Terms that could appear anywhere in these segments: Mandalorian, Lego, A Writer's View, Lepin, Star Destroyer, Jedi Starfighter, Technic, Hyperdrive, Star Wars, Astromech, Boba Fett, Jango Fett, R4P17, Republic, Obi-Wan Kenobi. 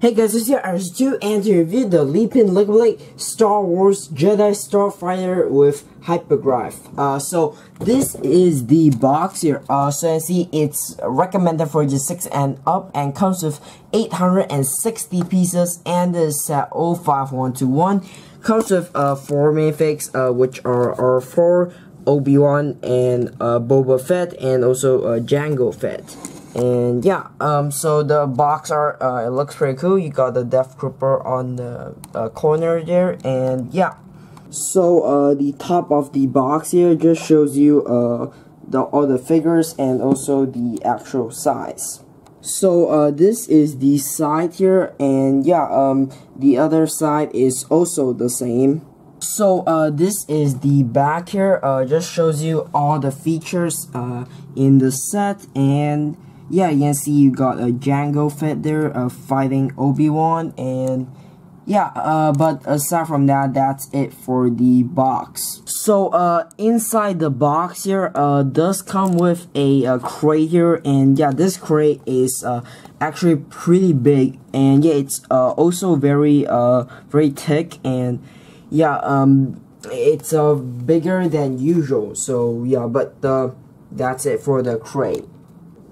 Hey guys, it's here as Stu and to review the Lepin Lego Blade Star Wars Jedi Starfighter with Hyperdrive. So this is the box here. So you see, it's recommended for the 6 and up and comes with 860 pieces and is set 05121. Comes with 4 minifigs, which are R4, Obi-Wan, and Boba Fett, and also Jango Fett. And yeah, so the box art, it looks pretty cool. You got the Death Trooper on the corner there, and yeah. So the top of the box here just shows you all the figures and also the actual size. So this is the side here, and yeah, the other side is also the same. So this is the back here, just shows you all the features in the set, and yeah, you can see you got a Jango Fett there fighting Obi-Wan, and yeah, but aside from that, that's it for the box. So inside the box here does come with a crate here, and yeah, this crate is actually pretty big, and yeah, it's also very thick, and yeah, it's bigger than usual. So yeah, but that's it for the crate.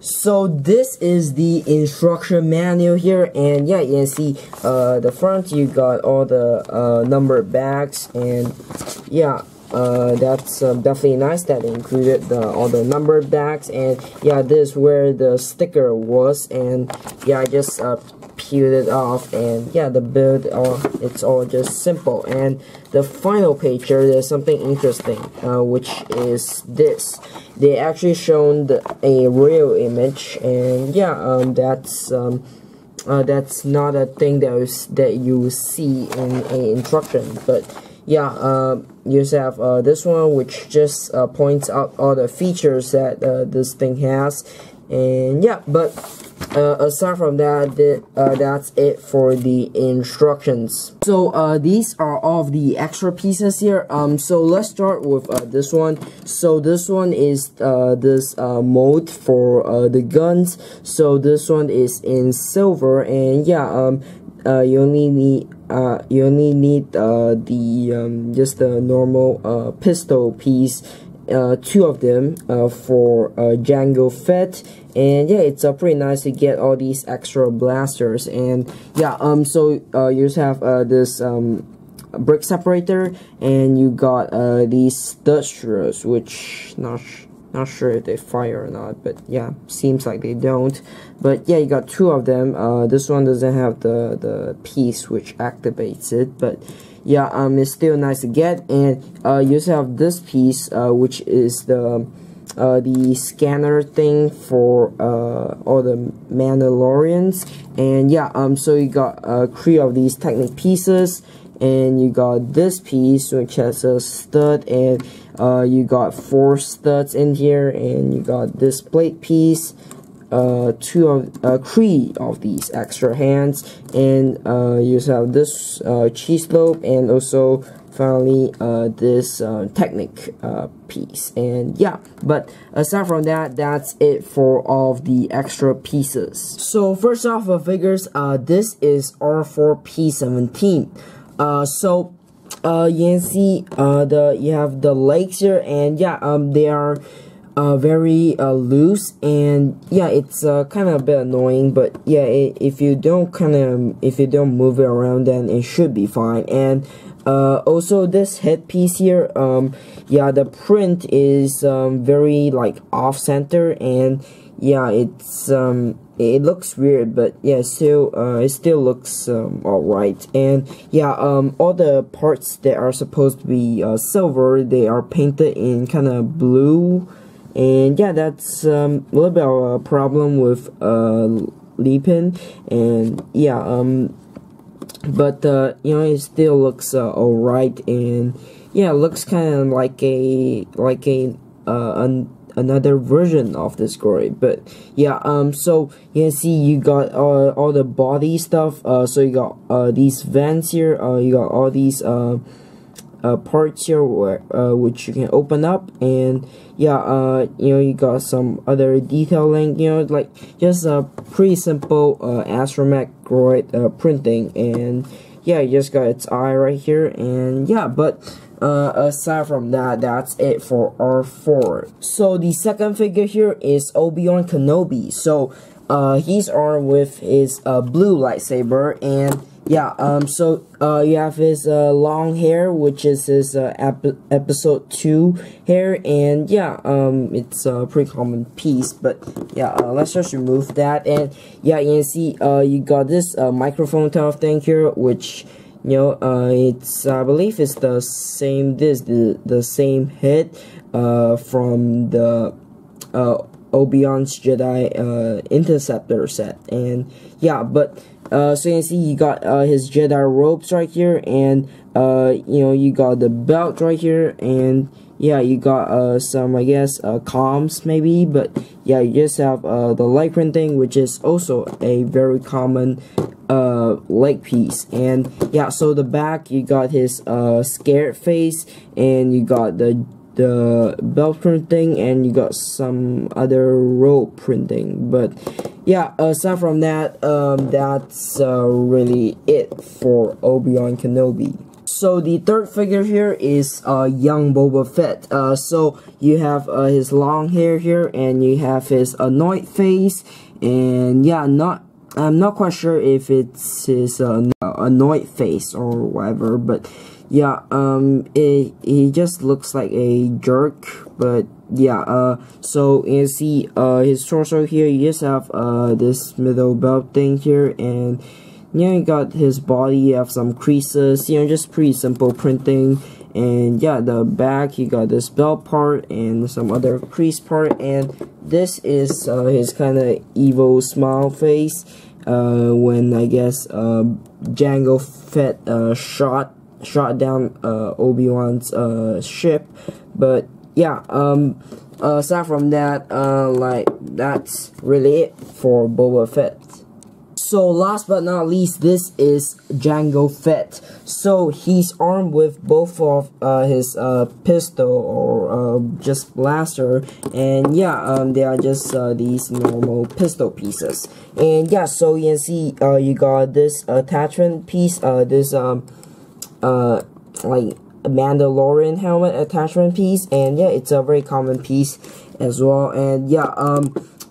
So this is the instruction manual here, and yeah, you can see the front, you got all the numbered bags, and yeah, that's definitely nice that included all the numbered bags. And yeah, this is where the sticker was, and yeah, I just peeled it off, and yeah, the build, it's all just simple. And the final page here, there's something interesting, which is this. They actually shown a real image, and yeah, that's not a thing that you see in an instruction. But yeah, you just have this one, which just points out all the features that this thing has, and yeah, but aside from that, that's it for the instructions. So these are all of the extra pieces here. So let's start with this one. So this one is this mold for the guns. So this one is in silver, and yeah, you only need the just the normal pistol piece. 2 of them for Jango Fett, and yeah, it's pretty nice to get all these extra blasters. And yeah, so you just have this brick separator, and you got these stud screws, which not sure if they fire or not, but yeah, seems like they don't. But yeah, you got 2 of them. This one doesn't have the piece which activates it, but yeah, it's still nice to get. And you also have this piece, which is the scanner thing for all the Mandalorians. And yeah, so you got 3 of these Technic pieces, and you got this piece which has a stud, and you got 4 studs in here, and you got this plate piece, 3 of these extra hands, and you have this cheese lobe, and also finally this Technic piece. And yeah, but aside from that, that's it for all of the extra pieces. So first off, figures, this is R4P17. So you can see you have the legs here, and yeah, they are very loose, and yeah, it's kind of a bit annoying, but yeah, if you don't move it around, then it should be fine. And also this headpiece here, yeah, the print is very like off-center, and yeah, it's it looks weird, but yeah, still it still looks alright. And yeah, all the parts that are supposed to be silver, they are painted in kind of blue. And yeah, that's a little bit of a problem with Lepin, and yeah, but you know, it still looks alright, and yeah, it looks kind of like another version of this story. But yeah, so you can see you got all the body stuff. So you got these vents here. You got all these parts here where, which you can open up, and yeah, you know, you got some other detailing, you know, like just a pretty simple Astromech droid printing, and yeah, you just got its eye right here, and yeah, but aside from that, that's it for R4. So the second figure here is Obi-Wan Kenobi. So he's armed with his blue lightsaber, and yeah, you have his long hair, which is his episode 2 hair, and yeah, it's a pretty common piece, but yeah, let's just remove that, and yeah, you can see you got this microphone type of thing here, which, you know, it's, I believe it's the same, the same head from the Obi-Wan's Jedi Interceptor set, and yeah, but so you can see you got his Jedi robes right here, and you know, you got the belt right here, and yeah, you got some, I guess, comms maybe, but yeah, you just have the leg printing, which is also a very common leg piece, and yeah, so the back, you got his scared face, and you got the belt printing, and you got some other rope printing, but yeah, aside from that, that's really it for Obi-Wan Kenobi. So the third figure here is young Boba Fett. So you have his long hair here, and you have his annoyed face, and yeah, I'm not quite sure if it's his annoyed face or whatever, but yeah, he just looks like a jerk, but yeah, so you see his torso here, you just have this middle belt thing here, and yeah, you got his body, you have some creases, you know, just pretty simple printing, and yeah, the back, you got this belt part, and some other crease part, and this is his kind of evil smile face, when, I guess, Jango Fett shot down Obi-Wan's ship, but yeah, aside from that, like, that's really it for Boba Fett. So last but not least, this is Jango Fett. So he's armed with both of his pistol or just blaster, and yeah, they are just these normal pistol pieces, and yeah, so you can see you got this attachment piece, this like Mandalorian helmet attachment piece, and yeah, it's a very common piece as well, and yeah,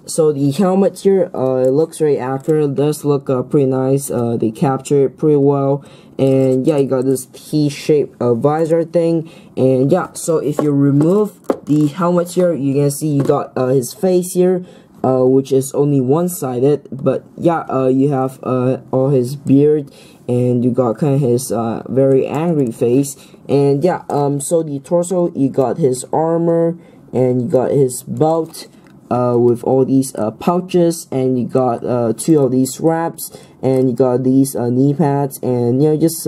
so the helmet here, it looks very accurate, it does look pretty nice, they capture it pretty well, and yeah, you got this T-shaped visor thing, and yeah, so if you remove the helmet here, you can see you got his face here, which is only one-sided, but yeah, you have all his beard, and you got kind of his very angry face, and yeah, so the torso, you got his armor, and you got his belt with all these pouches, and you got 2 of these wraps, and you got these knee pads, and you know, just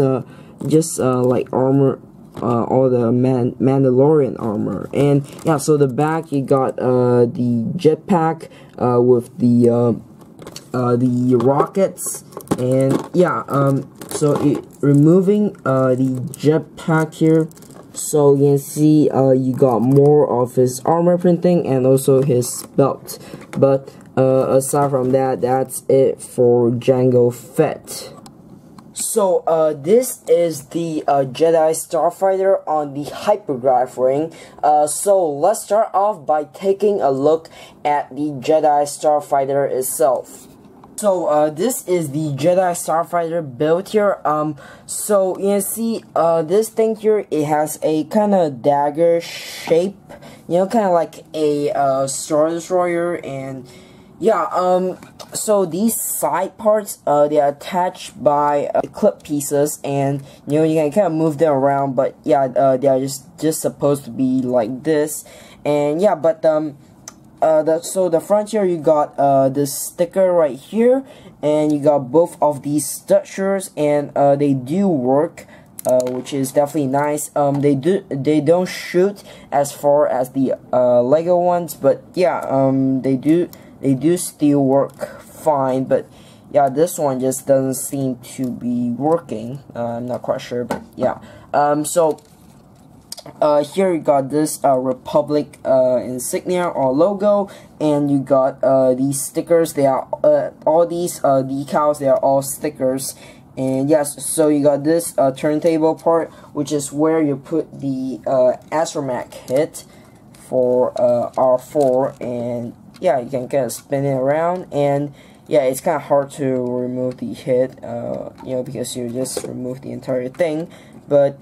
like armor, all the Mandalorian armor, and yeah, so the back, you got the jetpack with the rockets, and yeah, so removing the jetpack here, so you can see you got more of his armor printing and also his belt, but aside from that, that's it for Jango Fett. So this is the Jedi Starfighter on the Hyperdrive ring. So let's start off by taking a look at the Jedi Starfighter itself. So this is the Jedi Starfighter build here. So you can see this thing here, it has a kind of dagger shape, you know, kind of like a Star Destroyer, and yeah, so these side parts, they are attached by clip pieces, and you know, you can kind of move them around, but yeah, they are just supposed to be like this, and yeah, but so the front here, you got this sticker right here, and you got both of these structures, and they do work, which is definitely nice. They don't shoot as far as the Lego ones, but yeah, they do still work fine, but yeah, this one just doesn't seem to be working. I'm not quite sure, but yeah, so Here you got this Republic insignia or logo, and you got these stickers. They are all these decals. They are all stickers. And yes, so you got this turntable part, which is where you put the Astromech hit for R4, and yeah, you can kind of spin it around, and yeah, it's kind of hard to remove the hit, you know, because you just remove the entire thing. But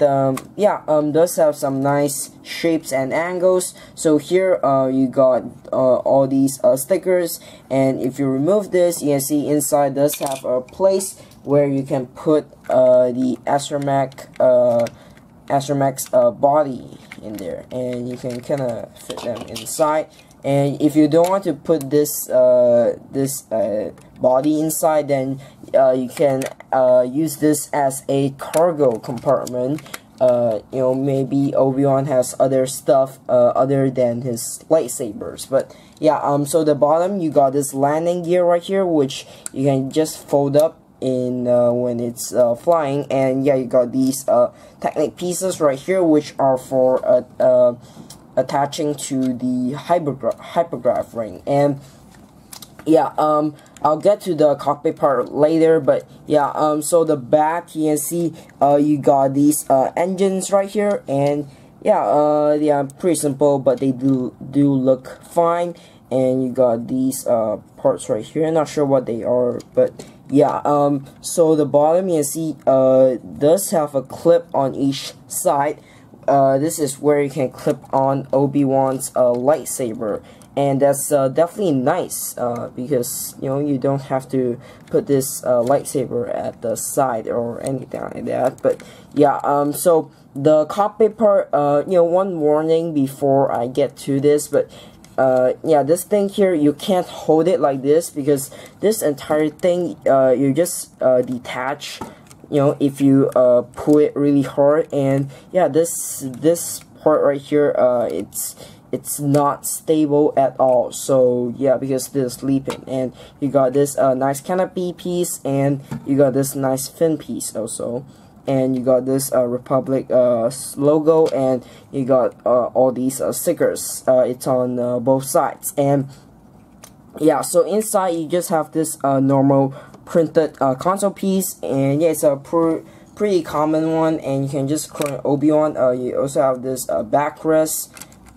yeah, does have some nice shapes and angles. So here you got all these stickers, and if you remove this, you can see inside does have a place where you can put the Astromech's body in there, and you can kind of fit them inside. And if you don't want to put this body inside, then you can use this as a cargo compartment. You know, maybe Obi-Wan has other stuff other than his lightsabers. But yeah, so the bottom, you got this landing gear right here, which you can just fold up in when it's flying. And yeah, you got these Technic pieces right here, which are for attaching to the hyperdrive ring. And yeah, I'll get to the cockpit part later, but yeah, so the back, you can see you got these engines right here, and yeah, they are pretty simple, but they do look fine. And you got these parts right here. I'm not sure what they are, but yeah, so the bottom, you can see does have a clip on each side. This is where you can clip on Obi-Wan's lightsaber, and that's definitely nice because, you know, you don't have to put this lightsaber at the side or anything like that. But yeah, so the cockpit part, you know, one warning before I get to this, but yeah, this thing here, you can't hold it like this, because this entire thing, you just detach, you know, if you pull it really hard. And yeah, this part right here, it's not stable at all. So yeah, because this is Lepin, and you got this nice canopy piece, and you got this nice fin piece also, and you got this Republic logo, and you got all these stickers. It's on both sides. And yeah, so inside you just have this normal printed console piece, and yeah, it's a pretty common one, and you can just clone Obi-Wan. You also have this backrest,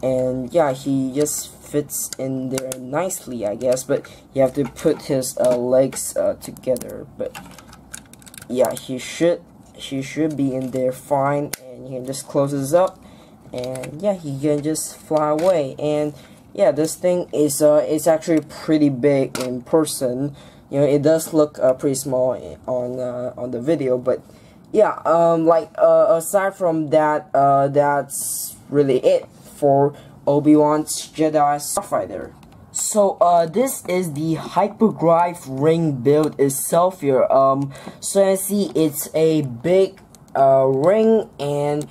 and yeah, he just fits in there nicely, I guess, but you have to put his legs together. But yeah, he should be in there fine, and you can just close this up, and yeah, he can just fly away. And yeah, this thing is it's actually pretty big in person. You know, it does look pretty small on the video, but yeah, like aside from that, that's really it for Obi-Wan's Jedi Starfighter. So this is the hyperdrive ring build itself here. So you see, it's a big ring, and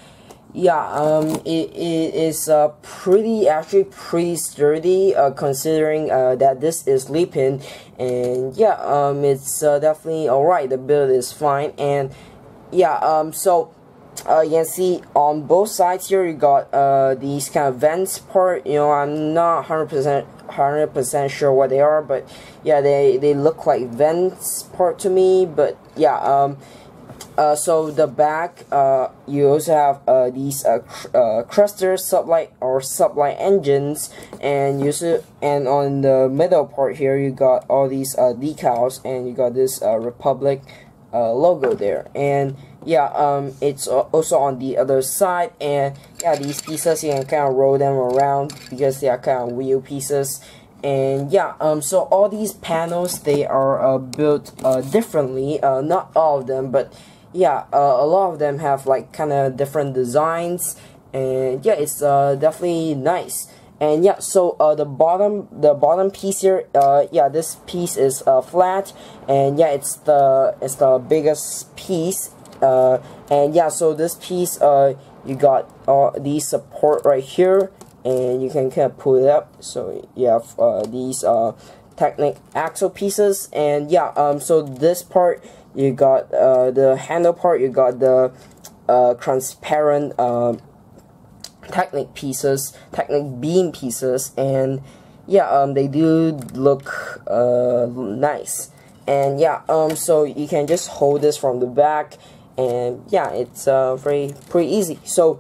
yeah, it is actually pretty sturdy, considering that this is Lepin. And yeah, it's definitely alright. The build is fine. And yeah, so you can see on both sides here you got these kind of vents part. You know, I'm not 100% sure what they are, but yeah, they look like vents part to me. But yeah, so the back, you also have these cruster sublight or sublight engines, and and on the middle part here you got all these decals, and you got this Republic logo there. And yeah, it's also on the other side, and yeah, these pieces you can kind of roll them around because they are kind of wheel pieces. And yeah, so all these panels, they are built differently, not all of them, but yeah, a lot of them have like kind of different designs. And yeah, it's definitely nice. And yeah, so the bottom piece here, yeah, this piece is flat, and yeah, it's the biggest piece. And yeah, so this piece, you got the support right here, and you can kind of pull it up. So you have these Technic axle pieces. And yeah, so this part, you got the handle part, you got the transparent Technic pieces, Technic beam pieces, and yeah, they do look nice. And yeah, so you can just hold this from the back, and yeah, it's very pretty easy. So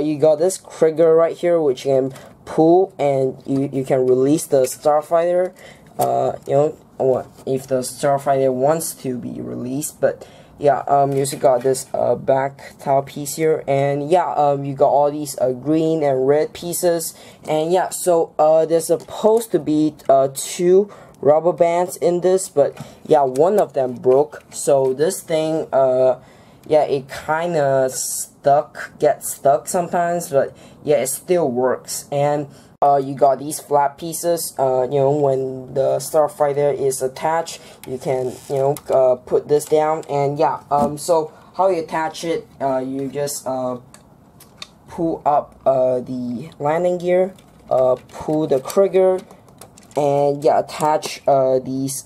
you got this trigger right here, which you can pull, and you can release the Starfighter. You know what, if the Starfighter wants to be released. But yeah, you also got this back tile piece here, and yeah, you got all these green and red pieces. And yeah, so there's supposed to be 2 rubber bands in this, but yeah, one of them broke. So this thing, yeah, it kind of gets stuck sometimes, but yeah, it still works. And you got these flat pieces. You know, when the Starfighter is attached, you can, you know, put this down. And yeah, so how you attach it, you just pull up the landing gear, pull the trigger, and yeah, attach these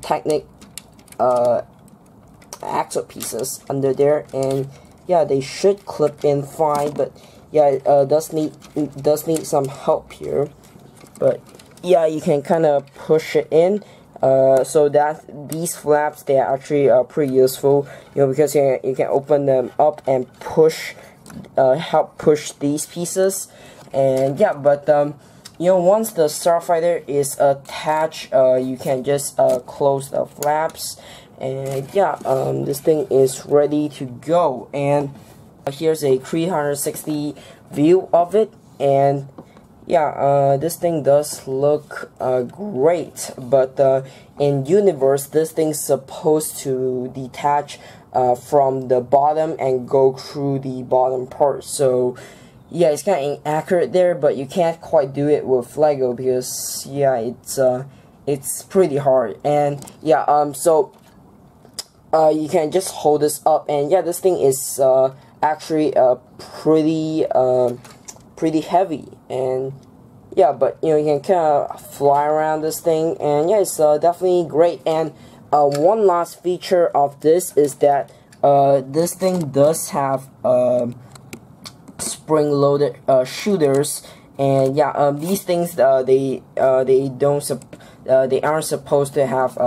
Technic axle pieces under there. And yeah, they should clip in fine, but yeah, it does need some help here. But yeah, you can kind of push it in, so that these flaps, they are actually pretty useful, you know, because you can open them up and push, help push these pieces. And yeah, but you know, once the Starfighter is attached, you can just close the flaps, and yeah, this thing is ready to go. And here's a 360 view of it. And yeah, this thing does look great, but in universe, this thing's supposed to detach from the bottom and go through the bottom part. So yeah, it's kind of inaccurate there, but you can't quite do it with Lego, because yeah, it's pretty hard. And yeah, so you can just hold this up, and yeah, this thing is actually pretty heavy. And yeah, but you know, you can kind of fly around this thing, and yeah, it's definitely great. And one last feature of this is that this thing does have spring-loaded shooters. And yeah, these things they aren't supposed to have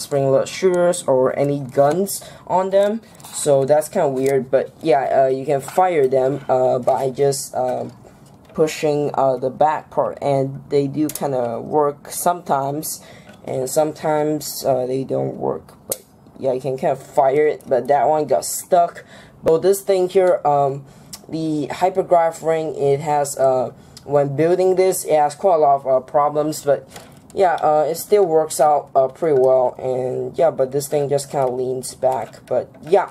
spring-loaded shooters or any guns on them, so that's kind of weird. But yeah, you can fire them by just pushing the back part, and they do kind of work sometimes, and sometimes they don't work. But yeah, you can kind of fire it, but that one got stuck. But this thing here, the hyperdrive ring, it has when building this, it has quite a lot of problems, but yeah, it still works out pretty well. And yeah, but this thing just kind of leans back. But yeah,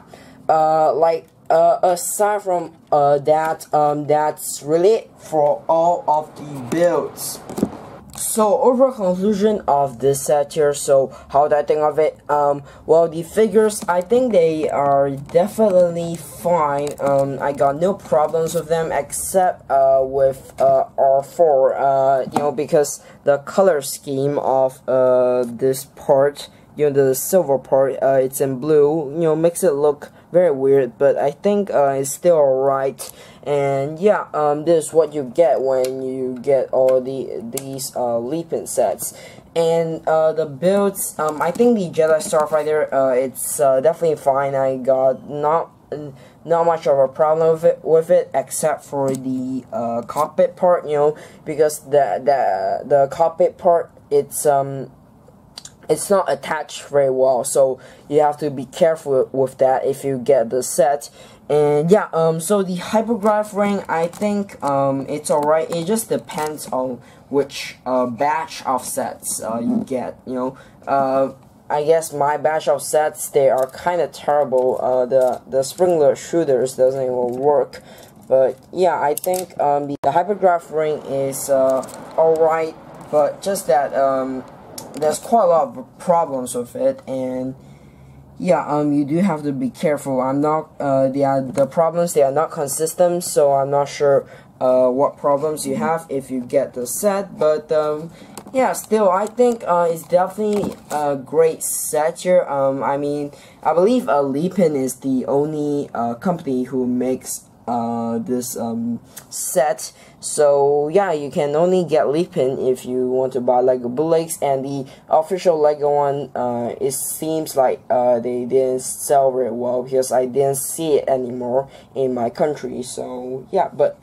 aside from that, that's really it for all of the builds. So overall conclusion of this set here, so how do I think of it? Well, the figures, I think they are definitely fine. I got no problems with them, except with R4, you know, because the color scheme of this part, you know, the silver part, it's in blue, you know, makes it look very weird, but I think it's still alright. And yeah, this is what you get when you get all these Lepin sets. And the builds, I think the Jedi Starfighter, it's definitely fine. I got not much of a problem with it, except for the cockpit part, you know, because the cockpit part, it's not attached very well, so you have to be careful with that if you get the set. And yeah, so the hyperdrive ring, I think it's alright. It just depends on which batch of sets you get, you know. I guess my batch of sets, they are kind of terrible. The sprinkler shooters doesn't even work. But yeah, I think the hyperdrive ring is alright, but just that there's quite a lot of problems with it. And yeah, you do have to be careful. I'm not the problems are not consistent, so I'm not sure what problems you have if you get the set. But yeah, still I think it's definitely a great set here. I mean, I believe Lepin is the only company who makes set. So yeah, you can only get Lepin if you want to buy Lego bootlegs, and the official Lego one, it seems like they didn't sell very well because I didn't see it anymore in my country. So yeah, but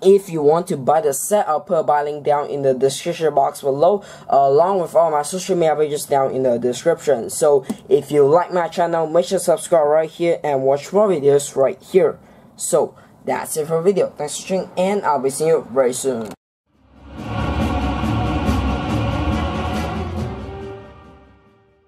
if you want to buy the set, I'll put a buy link down in the description box below, along with all my social media pages down in the description. So if you like my channel, make sure to subscribe right here and watch more videos right here. So that's it for the video. Thanks for watching, and I'll be seeing you very soon.